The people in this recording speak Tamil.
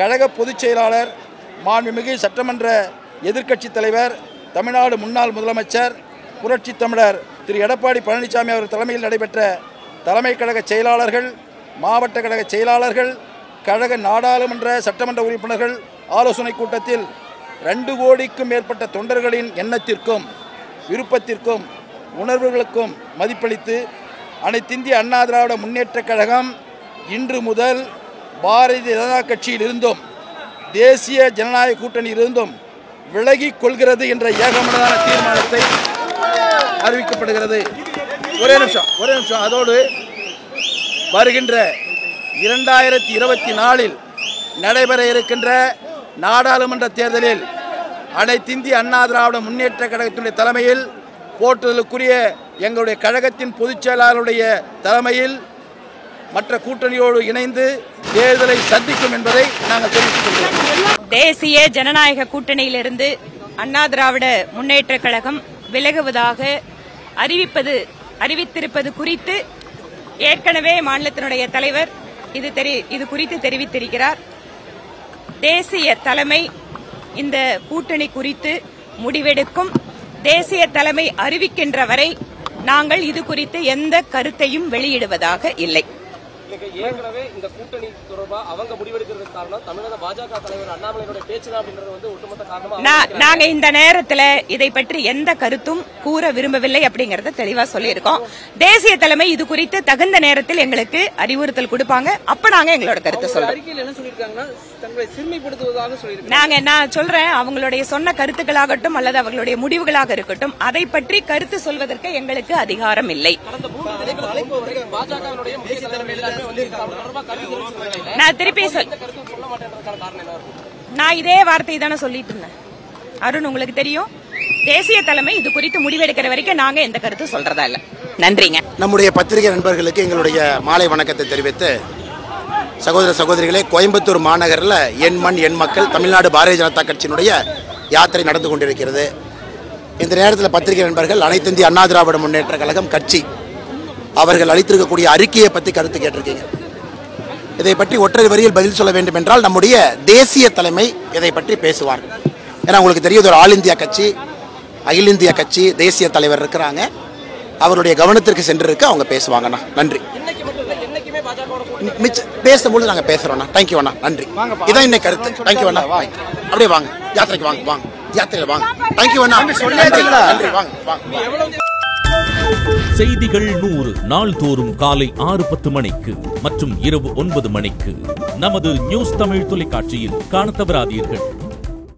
கழக பொதுச் செயலாளர், மாண்புமிகு சட்டமன்ற எதிர்க்கட்சித் தலைவர், தமிழ்நாடு முன்னாள் முதலமைச்சர் புரட்சி தமிழர் திரு எடப்பாடி பழனிசாமி அவர்கள் தலைமையில் நடைபெற்ற தலைமை கழக செயலாளர்கள், மாவட்ட கழக செயலாளர்கள், கழக நாடாளுமன்ற சட்டமன்ற உறுப்பினர்கள் ஆலோசனை கூட்டத்தில் 2 கோடிக்கும் மேற்பட்ட தொண்டர்களின் எண்ணத்திற்கும் விருப்பத்திற்கும் உணர்வுகளுக்கும் மதிப்பளித்து அனைத்திந்திய அண்ணா திராவிட முன்னேற்றக் கழகம் இன்று முதல் பாரதிய ஜனதா கட்சியில் இருந்தும் தேசிய ஜனநாயக கூட்டணி இருந்தும் விலகிக் கொள்கிறது என்ற ஏகமனதான தீர்மானத்தை அறிவிக்கப்படுகிறது. ஒரே நிமிஷம். அதோடு வருகின்ற 2024ல் நடைபெற இருக்கின்ற நாடாளுமன்ற தேர்தலில் அனைத்திந்திய அண்ணா திராவிட முன்னேற்ற கழகத்தினுடைய தலைமையில் போற்றுதலுக்குரிய எங்களுடைய கழகத்தின் பொதுச் செயலாளருடைய தலைமையில் மற்ற கூட்டணியோடு இணைந்து தேர்தலை சந்திக்கும் என்பதை நாங்கள் தெரிவித்துக் கொள்கிறோம். தேசிய ஜனநாயக கூட்டணியிலிருந்து அண்ணா திராவிட முன்னேற்ற கழகம் விலகுவதாக அறிவித்திருப்பது குறித்து ஏற்கனவே மாநிலத்தினுடைய தலைவர் இது குறித்து தெரிவித்திருக்கிறார். தேசிய தலைமை இந்த கூட்டணி குறித்து முடிவெடுக்கும். தேசிய தலைமை அறிவிக்கின்ற வரை நாங்கள் இது குறித்து எந்த கருத்தையும் வெளியிடுவதாக இல்லை. ஏற்கனவே இந்த கூட்டணி தொடர்பாக அவங்க முடிவெடுக்கிறது காரணம் தமிழக பாஜக தலைவர் அண்ணாமலையோட பேச்சு தான் அப்படின்றது வந்து ஒட்டுமொத்த காரணமா நாங்க இந்த நேரத்தில் இதை பற்றி எந்த கருத்தும் கூற விரும்பவில்லை அப்படிங்கறத தெளிவா சொல்லியிருக்கோம். தேசிய தலைமை இது குறித்து தகுந்த நேரத்தில் எங்களுக்கு அறிவுறுத்தல் கொடுப்பாங்க. அப்ப நாங்க எங்களோட கருத்தை சொல்றோம். நாங்க நான் சொல்றேன், அவங்களுடைய சொன்ன கருத்துக்களாகட்டும் அல்லது அவர்களுடைய முடிவுகளாக இருக்கட்டும், அதை பற்றி கருத்து சொல்வதற்கு எங்களுக்கு அதிகாரம் இல்லை. நான் திருப்பி நான் இதே வார்த்தை தானே சொல்லிட்டு இருந்தேன் அருண், உங்களுக்கு தெரியும். தேசிய தலைமை இது குறித்து முடிவெடுக்கிற வரைக்கும் நாங்க எந்த கருத்து சொல்றதா இல்ல. நன்றிங்க. நம்முடைய பத்திரிகை நண்பர்களுக்கு எங்களுடைய மாலை வணக்கத்தை தெரிவித்து, சகோதர சகோதரிகளே, கோயம்புத்தூர் மாநகரில் என் மண் என் மக்கள் தமிழ்நாடு பாரதிய ஜனதா கட்சியினுடைய யாத்திரை நடந்து கொண்டிருக்கிறது. இந்த நேரத்தில் பத்திரிகை நண்பர்கள் அனைத்திந்திய அண்ணா திராவிட முன்னேற்ற கழகம் கட்சி அவர்கள் அளித்திருக்கக்கூடிய அறிக்கையை பற்றி கருத்து கேட்டிருக்கீங்க. இதை பற்றி ஒற்றை வரியில் பதில் சொல்ல வேண்டும் என்றால், நம்முடைய தேசிய தலைமை இதை பற்றி பேசுவார். ஏன்னா உங்களுக்கு தெரியும், ஒரு ஆல் இந்தியா கட்சி, அகில இந்திய கட்சி, தேசிய தலைவர் இருக்கிறாங்க. அவருடைய கவனத்திற்கு சென்றிருக்கு, அவங்க பேசுவாங்கண்ணா. நன்றி. பேசும்பொழுது நாங்கள் பேசுகிறோண்ணா. தேங்க்யூ அண்ணா. நன்றி. இதான் இன்னைக்கு கருத்து. தேங்க்யூ அண்ணா. அப்படியே வாங்க, யாத்திரைக்கு வாங்க, வாங்க யாத்திரையில் வாங்க. தேங்க்யூ அண்ணா. நன்றி. வாங்க வாங்க. செய்திகள் 100 நாள்தோறும் காலை 6:10 மணிக்கு மற்றும் இரவு 9 மணிக்கு நமது நியூஸ் தமிழ் தொலைக்காட்சியில் காணத் தவறாதீர்கள்.